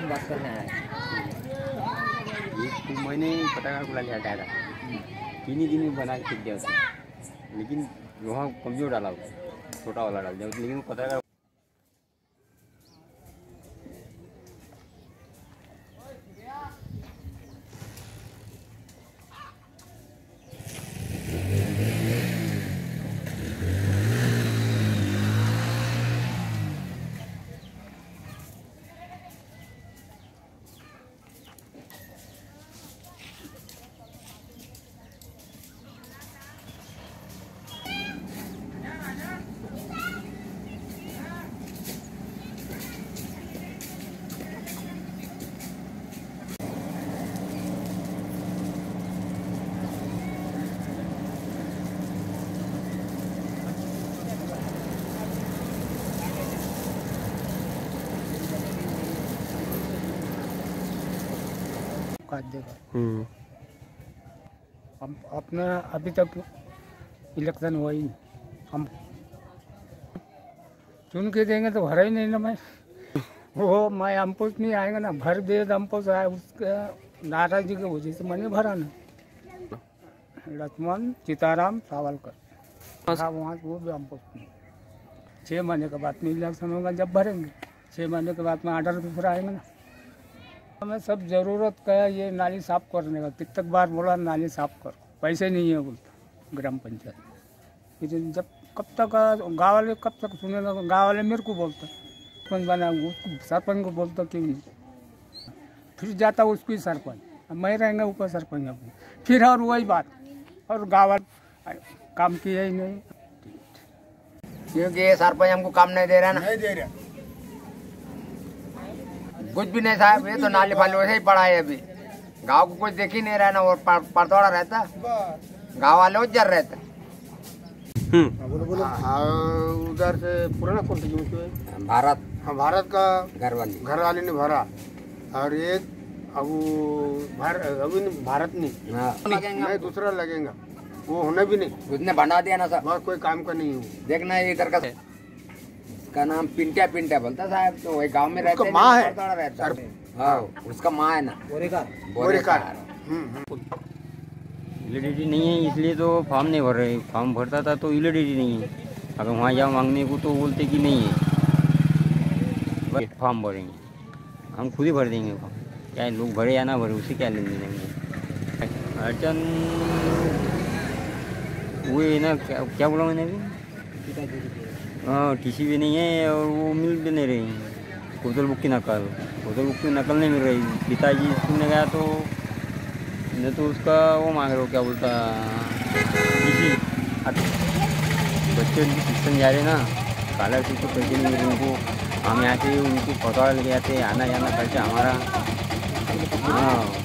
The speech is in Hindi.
हम बात करने आए हैं। मैंने पटाखा खुला ले हटाया था, 3 ही दिन में बना के फेंक दिया उसने, लेकिन वहाँ कमज़ोर डाला, छोटा वाला डाल दिया, लेकिन पटाखा हम अपना अभी तक इलेक्शन हुआ ही नहीं, हम चुन के देंगे तो भरा ही नहीं ना। मैं वो मैं हमको नहीं आएगा ना, भर दे हमको आए, उसके नाराजगी की वजह से मैंने भरा ना। लक्ष्मण सीताराम सावलकर था वहाँ, वो भी हमको 6 महीने के बाद में इलेक्शन होगा, जब भरेंगे 6 महीने के बाद में आर्डर भी पूरा आएगा ना। हमें सब ज़रूरत का ये नाली साफ़ करने का, कितने बार बोला नाली साफ़ करो, पैसे नहीं है बोलता ग्राम पंचायत में, लेकिन जब कब तक गाँव वाले कब तक सुनेगा। गाँव वाले मेरे को बोलता, सरपंच बना, सरपंच को बोलता क्यों नहीं, फिर जाता उसको ही सरपंच, मैं रहेंगे ऊपर सरपंच अपने, फिर और वही बात, और गाँव वाले काम किया ही नहीं क्योंकि सरपंच हमको काम नहीं दे रहा ना, नहीं दे रहा कुछ भी नहीं साहब। ये तो नाली फाली वैसे ही पड़ा है, अभी गांव को कुछ देख ही नहीं रहा ना, वो परतौड़ा रहता, गांव वाले उधर रहता। उधर से पुराना कौन सा भारत, हाँ भारत का घरवाली ने भरा, और ये अब अभी भारत नहीं दूसरा लगेगा, वो होना भी नहीं, उसने बना दिया ना साहब, कोई काम का नहीं हो। देखना इधर का का नाम पिंटिया, पिंटिया बोलता साहब, तो वही गांव में रहता है, माँ है, रहता है। हाँ, उसका माँ है ना, बोरेकार। इलेडिटी नहीं है इसलिए तो फॉर्म नहीं भर रहे, फॉर्म भरता था तो इलेडिटी नहीं है, अगर वहाँ जाओ मांगने को तो बोलते कि नहीं है, फॉर्म भरेंगे हम खुद ही भर देंगे फॉर्म, क्या लोग भरे या ना भरे उसे क्या लेने देंगे। अड़चन वही ना, क्या बोला मैंने अभी, हाँ टीसी भी नहीं है और वो मिल भी नहीं रही, कोतल बुक की नकल नहीं मिल रही। पिताजी सुनने गया तो न तो उसका वो मांग रहे हो, क्या बोलता टीसी, बच्चे उनकी शिक्षण जा रहे ना, स्कॉलरशिप के पैसे नहीं मिल रहे उनको, हम यहाँ से उनको पता लग जाते आना जाना खर्चा हमारा। हाँ